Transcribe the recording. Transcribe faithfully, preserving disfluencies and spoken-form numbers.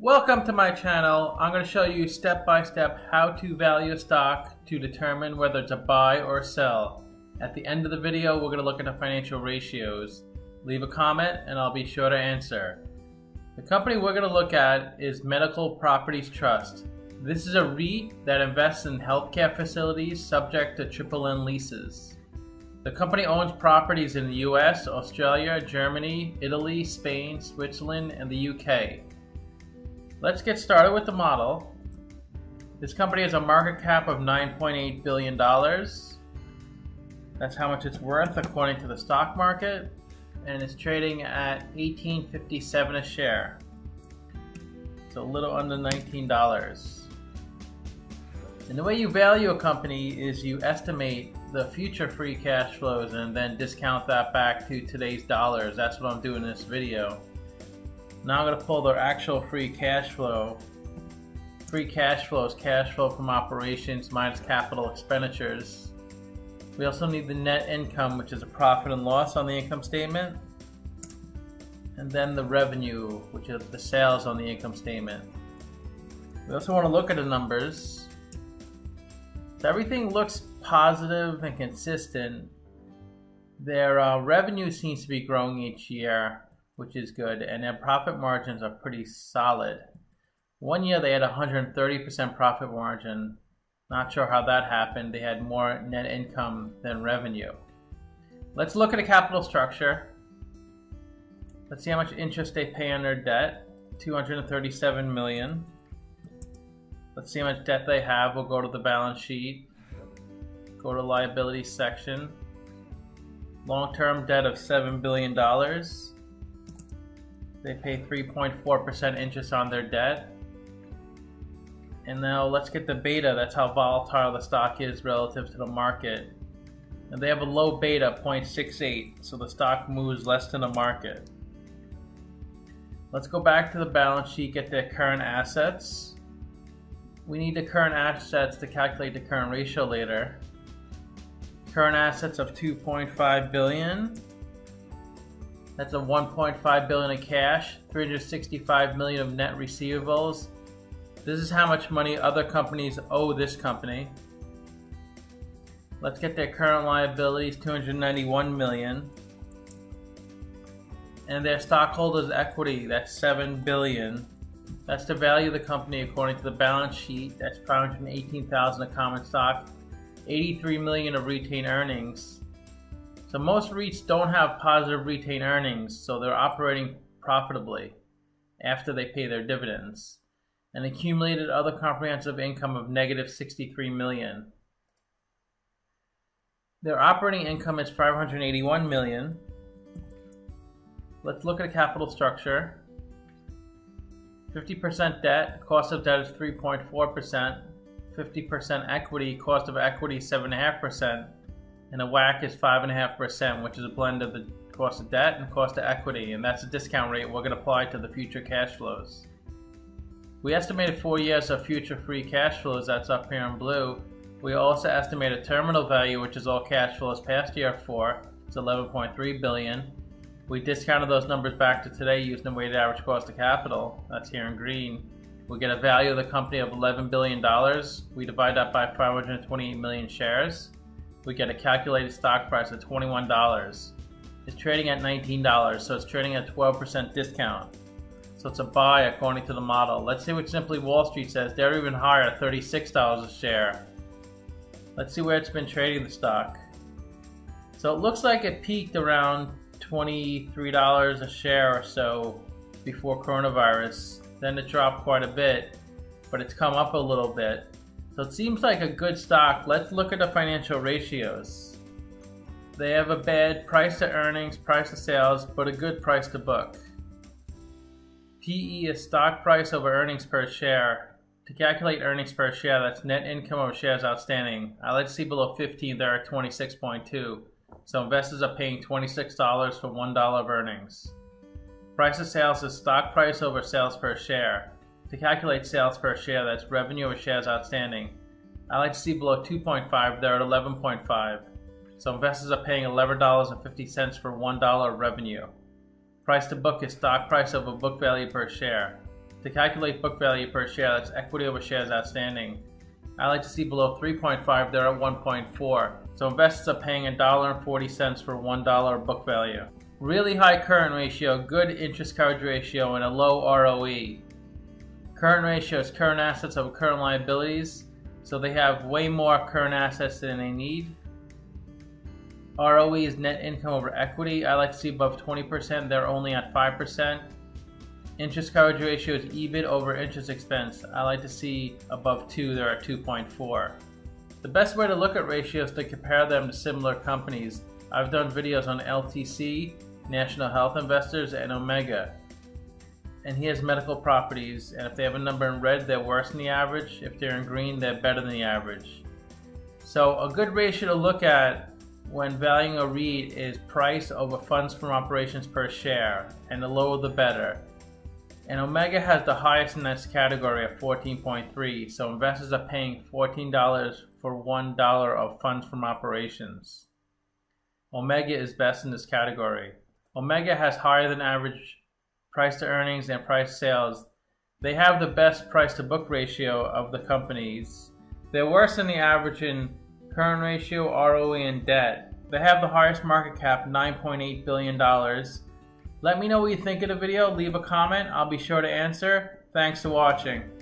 Welcome to my channel. I'm going to show you step by step how to value a stock to determine whether to buy or sell. At the end of the video, we're going to look into financial ratios. Leave a comment and I'll be sure to answer. The company we're going to look at is Medical Properties Trust. This is a REIT that invests in healthcare facilities subject to triple N leases. The company owns properties in the U S, Australia, Germany, Italy, Spain, Switzerland, and the U K. Let's get started with the model. This company has a market cap of nine point eight billion dollars. That's how much it's worth according to the stock market, and it's trading at eighteen fifty-seven a share. It's a little under nineteen dollars. And the way you value a company is you estimate the future free cash flows and then discount that back to today's dollars. That's what I'm doing in this video. Now I'm going to pull their actual free cash flow. Free cash flow is cash flow from operations minus capital expenditures. We also need the net income, which is a profit and loss on the income statement. And then the revenue, which is the sales on the income statement. We also want to look at the numbers. So everything looks positive and consistent. Their uh, revenue seems to be growing each year, which is good, and their profit margins are pretty solid. One year they had one hundred thirty percent profit margin. Not sure how that happened. They had more net income than revenue. Let's look at a capital structure. Let's see how much interest they pay on their debt, two hundred thirty-seven million dollars. Let's see how much debt they have. We'll go to the balance sheet, go to liability section. Long-term debt of seven billion dollars. They pay three point four percent interest on their debt. And now let's get the beta. That's how volatile the stock is relative to the market. And they have a low beta, zero point six eight, so the stock moves less than the market. Let's go back to the balance sheet, get their current assets. We need the current assets to calculate the current ratio later. Current assets of two point five billion dollars. That's a one point five billion dollars in cash, three hundred sixty-five million dollars of net receivables. This is how much money other companies owe this company. Let's get their current liabilities, two hundred ninety-one million dollars. And their stockholders' equity, that's seven billion dollars. That's the value of the company according to the balance sheet. That's five hundred eighteen thousand dollars of common stock, eighty-three million dollars of retained earnings. So most REITs don't have positive retained earnings, so they're operating profitably after they pay their dividends. And accumulated other comprehensive income of negative sixty-three million dollars. Their operating income is five hundred eighty-one million dollars. Let's look at a capital structure. fifty percent debt, cost of debt is three point four percent. fifty percent equity, cost of equity is seven point five percent. And the WACC is five point five percent, which is a blend of the cost of debt and cost of equity, and that's a discount rate we're going to apply to the future cash flows. We estimated four years of future free cash flows, that's up here in blue. We also estimate a terminal value, which is all cash flows past year four, it's eleven point three billion dollars. We discounted those numbers back to today using the weighted average cost of capital, that's here in green. We get a value of the company of eleven billion dollars. We divide that by five hundred twenty-eight million shares. We get a calculated stock price of twenty-one dollars. It's trading at nineteen dollars, so it's trading at a twelve percent discount. So it's a buy according to the model. Let's see what Simply Wall Street says. They're even higher, thirty-six dollars a share. Let's see where it's been trading, the stock. So it looks like it peaked around twenty-three dollars a share or so before coronavirus. Then it dropped quite a bit, but it's come up a little bit. So it seems like a good stock. Let's look at the financial ratios. They have a bad price to earnings, price to sales, but a good price to book. P E is stock price over earnings per share. To calculate earnings per share, that's net income over shares outstanding. I like to see below fifteen, they're at twenty-six point two. So investors are paying twenty-six dollars for one dollar of earnings. Price to sales is stock price over sales per share. To calculate sales per share, that's revenue over shares outstanding. I like to see below two point five, they're at eleven point five. So investors are paying eleven dollars and fifty cents for one dollar revenue. Price to book is stock price over book value per share. To calculate book value per share, that's equity over shares outstanding, I like to see below three point five, they're at one point four. So investors are paying one dollar and forty cents for one dollar book value. Really high current ratio, good interest coverage ratio, and a low R O E. Current ratio is current assets over current liabilities, so they have way more current assets than they need. R O E is net income over equity. I like to see above twenty percent, they're only at five percent. Interest coverage ratio is EBIT over interest expense. I like to see above two, they're at two point four. The best way to look at ratios is to compare them to similar companies. I've done videos on L T C, National Health Investors, and Omega. And here's Medical Properties, and if they have a number in red, they're worse than the average. If they're in green, they're better than the average. So a good ratio to look at when valuing a REIT is price over funds from operations per share, and the lower the better. And Omega has the highest in this category at fourteen point three, so investors are paying fourteen dollars for one dollar of funds from operations. Omega is best in this category. Omega has higher than average price to earnings and price sales. They have the best price to book ratio of the companies. They're worse than the average in current ratio, R O E, and debt. They have the highest market cap, nine point eight billion dollars. Let me know what you think of the video. Leave a comment. I'll be sure to answer. Thanks for watching.